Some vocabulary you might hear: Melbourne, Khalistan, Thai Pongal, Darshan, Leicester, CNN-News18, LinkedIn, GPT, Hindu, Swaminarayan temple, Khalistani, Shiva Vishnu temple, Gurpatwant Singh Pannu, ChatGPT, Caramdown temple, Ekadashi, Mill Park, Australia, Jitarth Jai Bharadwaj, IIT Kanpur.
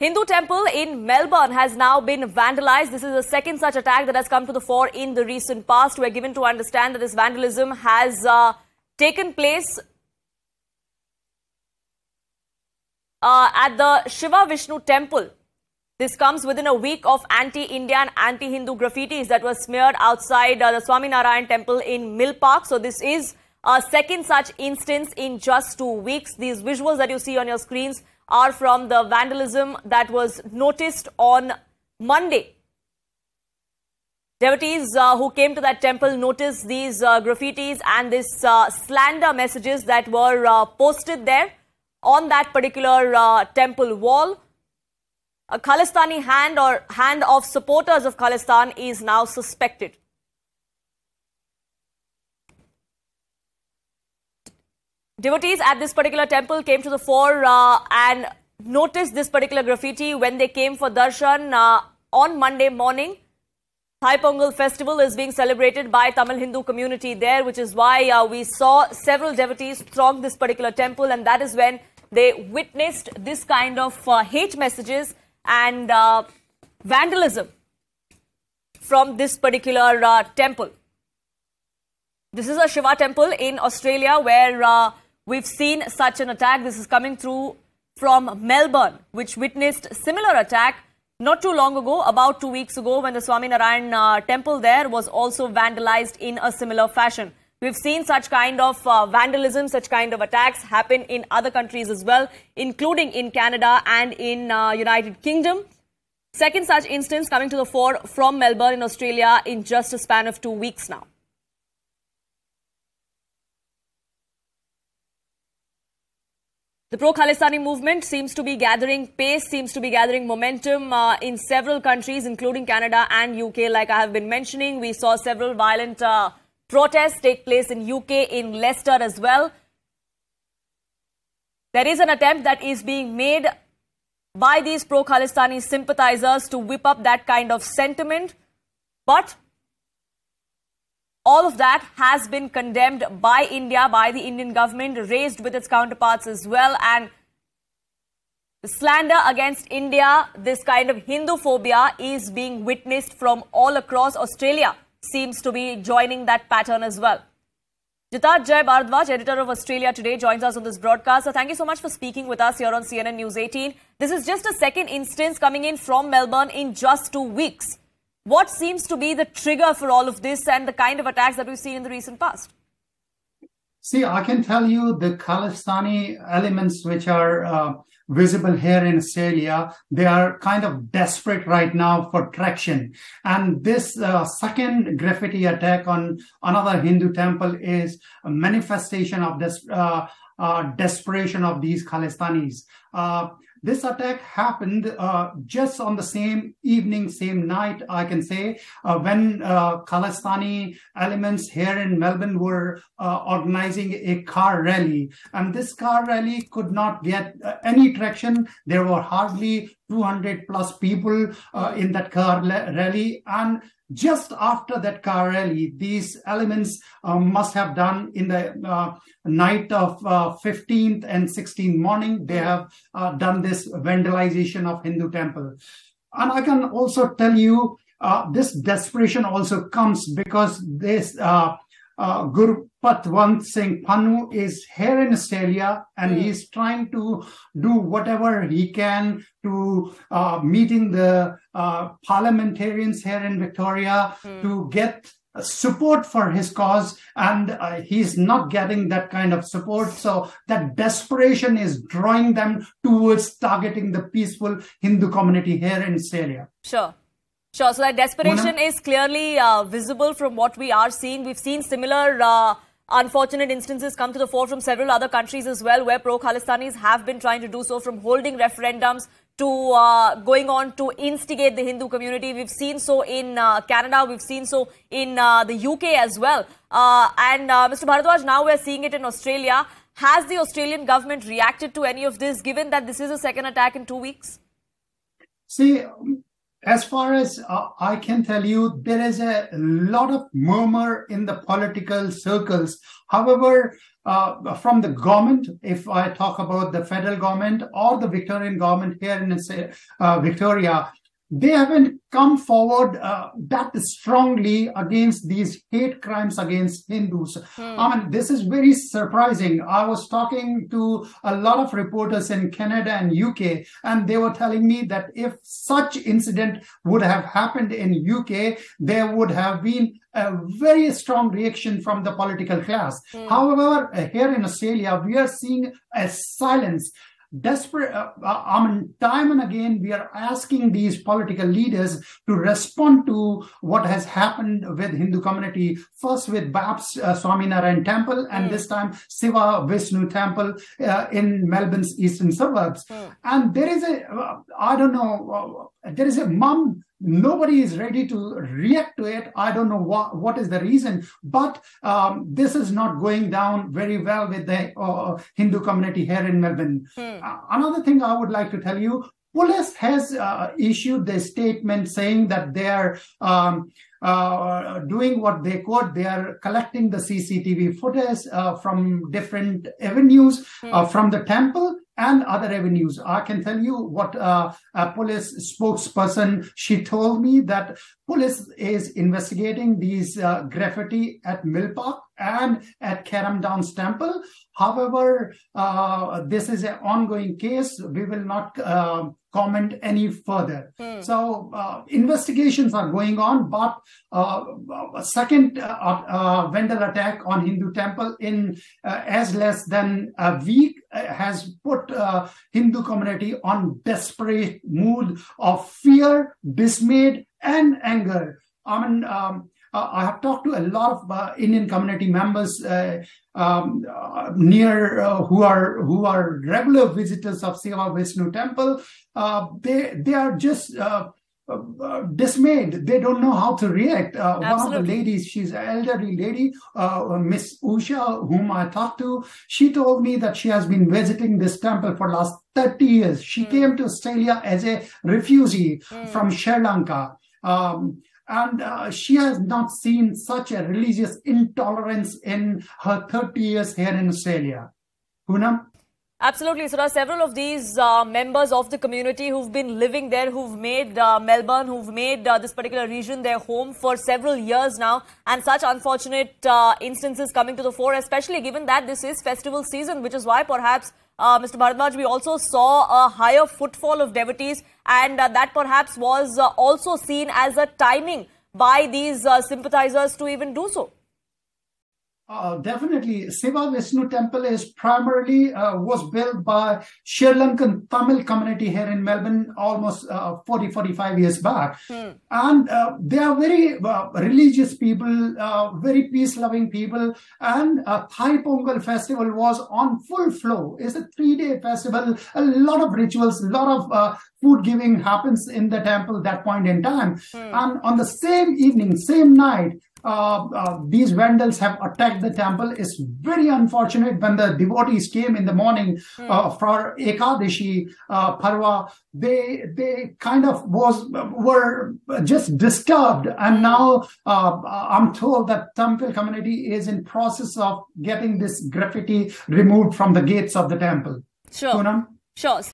Hindu temple in Melbourne has now been vandalized. This is the second such attack that has come to the fore in the recent past. We're given to understand that this vandalism has taken place at the Shiva Vishnu temple. This comes within a week of anti-Indian, anti-Hindu graffitis that were smeared outside the Swaminarayan temple in Mill Park. So this is a second such instance in just 2 weeks. These visuals that you see on your screens are from the vandalism that was noticed on Monday. Devotees who came to that temple noticed these graffitis and this slander messages that were posted there on that particular temple wall. A Khalistani hand or hand of supporters of Khalistan is now suspected. Devotees at this particular temple came to the fore and noticed this particular graffiti when they came for Darshan on Monday morning. Thai Pongal festival is being celebrated by Tamil Hindu community there, which is why we saw several devotees throng this particular temple, and that is when they witnessed this kind of hate messages and vandalism from this particular temple. This is a Shiva temple in Australia where we've seen such an attack. This is coming through from Melbourne, which witnessed similar attack not too long ago, about 2 weeks ago, when the Swaminarayan temple there was also vandalized in a similar fashion. We've seen such kind of vandalism, such kind of attacks happen in other countries as well, including in Canada and in United Kingdom. Second such instance coming to the fore from Melbourne in Australia in just a span of 2 weeks now. The pro-Khalistani movement seems to be gathering pace, seems to be gathering momentum in several countries, including Canada and UK. Like I have been mentioning, we saw several violent protests take place in UK, in Leicester as well. There is an attempt that is being made by these pro-Khalistani sympathizers to whip up that kind of sentiment. But all of that has been condemned by India, by the Indian government, raised with its counterparts as well. And the slander against India, this kind of Hindu phobia is being witnessed from all across. Australia seems to be joining that pattern as well. Jitarth Jai Bharadwaj, editor of Australia Today, joins us on this broadcast. So thank you so much for speaking with us here on CNN News 18. This is just a second instance coming in from Melbourne in just 2 weeks. What seems to be the trigger for all of this and the kind of attacks that we've seen in the recent past? See, I can tell you the Khalistani elements which are visible here in Australia, they are kind of desperate right now for traction. And this second graffiti attack on another Hindu temple is a manifestation of this desperation of these Khalistanis. This attack happened just on the same evening, same night, I can say, when Khalistani elements here in Melbourne were organizing a car rally. And this car rally could not get any traction. There were hardly 200 plus people in that car rally. And just after that car rally, these elements must have done in the night of 15th and 16th morning, they have done this vandalization of Hindu temple. And I can also tell you this desperation also comes because this Gurpatwant Singh Pannu is here in Australia and he's trying to do whatever he can to meeting the parliamentarians here in Victoria to get support for his cause, and he's not getting that kind of support. So that desperation is drawing them towards targeting the peaceful Hindu community here in Australia. Sure. Sure. So that desperation is clearly visible from what we are seeing. We've seen similar unfortunate instances come to the fore from several other countries as well, where pro-Khalistanis have been trying to do so, from holding referendums to going on to instigate the Hindu community. We've seen so in Canada, we've seen so in the UK as well. Mr. Bharadwaj, now we're seeing it in Australia. Has the Australian government reacted to any of this, given that this is a second attack in 2 weeks? See, As far as I can tell you, there is a lot of murmur in the political circles. However, from the government, if I talk about the federal government or the Victorian government here in Victoria, they haven't come forward that strongly against these hate crimes against Hindus. I mean, this is very surprising. I was talking to a lot of reporters in Canada and UK, and they were telling me that if such incident would have happened in UK, there would have been a very strong reaction from the political class. However, here in Australia, we are seeing a silence. Desperate, I mean, time and again, we are asking these political leaders to respond to what has happened with Hindu community, first with BAP's Swaminarayan temple, and this time Shiva Vishnu temple in Melbourne's eastern suburbs. And there is a, I don't know, there is a mum. Nobody is ready to react to it. I don't know what is the reason, but this is not going down very well with the Hindu community here in Melbourne. Another thing I would like to tell you, police has issued the statement saying that they are doing what they quote, they are collecting the CCTV footage from different avenues, from the temple and other avenues. I can tell you what a police spokesperson, she told me that police is investigating these graffiti at Mill Park and at Caramdown temple. However, this is an ongoing case. We will not comment any further. So investigations are going on, but a second vandal attack on Hindu temple in as less than a week has put Hindu community on desperate mood of fear, dismay, and anger. I mean, I have talked to a lot of Indian community members near who are regular visitors of Shiva Vishnu temple. They are just dismayed. They don't know how to react. One of the ladies, she's an elderly lady, Miss Usha, whom I talked to, she told me that she has been visiting this temple for last 30 years. She came to Australia as a refugee from Sri Lanka. And she has not seen such a religious intolerance in her 30 years here in Australia. Poonam? Absolutely. So there are several of these members of the community who've been living there, who've made Melbourne, who've made this particular region their home for several years now. And such unfortunate instances coming to the fore, especially given that this is festival season, which is why perhaps, Mr. Bharadwaj, we also saw a higher footfall of devotees, and that perhaps was also seen as a timing by these sympathizers to even do so. Definitely. Shiva Vishnu temple is primarily was built by Sri Lankan Tamil community here in Melbourne almost 40-45 years back. And they are very religious people, very peace-loving people. And Thai Pongal festival was on full flow. It's a 3-day festival, a lot of rituals, a lot of food giving happens in the temple at that point in time. And on the same evening, same night, these vandals have attacked the temple. It's very unfortunate. When the devotees came in the morning for Ekadashi Parva, they kind of were just disturbed. And now I'm told that temple community is in process of getting this graffiti removed from the gates of the temple. Sure. Poonam? Sure.